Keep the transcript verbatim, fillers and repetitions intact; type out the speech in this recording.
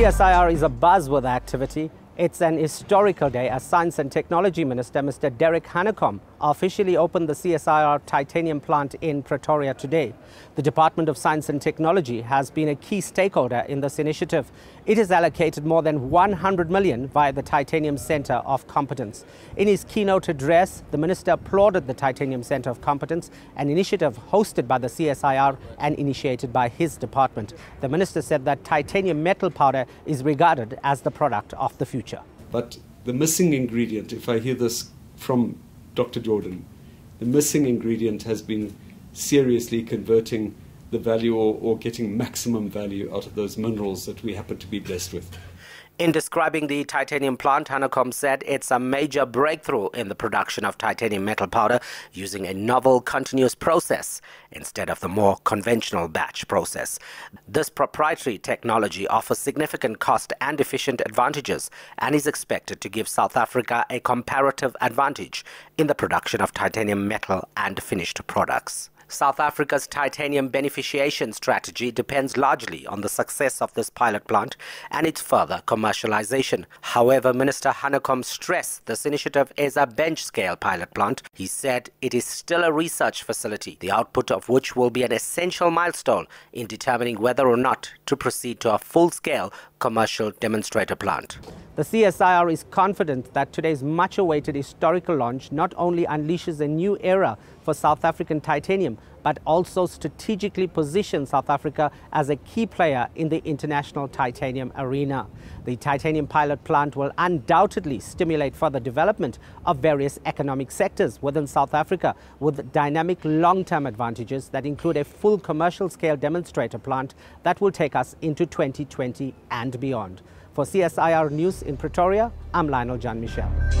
C S I R is a buzzword activity. It's an historical day as Science and Technology Minister Mister Derek Hanekom officially opened the C S I R titanium plant in Pretoria today. The Department of Science and Technology has been a key stakeholder in this initiative. It has allocated more than one hundred million via the Titanium Centre of Competence. In his keynote address, the minister applauded the Titanium Centre of Competence, an initiative hosted by the C S I R and initiated by his department. The minister said that titanium metal powder is regarded as the product of the future. But the missing ingredient, if I hear this from Doctor Jordan, the missing ingredient has been seriously converting the value or, or getting maximum value out of those minerals that we happen to be blessed with. In describing the titanium plant, Hanekom said it's a major breakthrough in the production of titanium metal powder using a novel continuous process instead of the more conventional batch process. This proprietary technology offers significant cost and efficient advantages and is expected to give South Africa a comparative advantage in the production of titanium metal and finished products. South Africa's titanium beneficiation strategy depends largely on the success of this pilot plant and its further commercialization. However, Minister Hanekom stressed this initiative is a bench-scale pilot plant. He said it is still a research facility, the output of which will be an essential milestone in determining whether or not to proceed to a full-scale commercial demonstrator plant. The C S I R is confident that today's much-awaited historical launch not only unleashes a new era for South African titanium, but also strategically position South Africa as a key player in the international titanium arena. The titanium pilot plant will undoubtedly stimulate further development of various economic sectors within South Africa, with dynamic long-term advantages that include a full commercial-scale demonstrator plant that will take us into twenty twenty and beyond. For C S I R News in Pretoria, I'm Lionel Jean-Michel.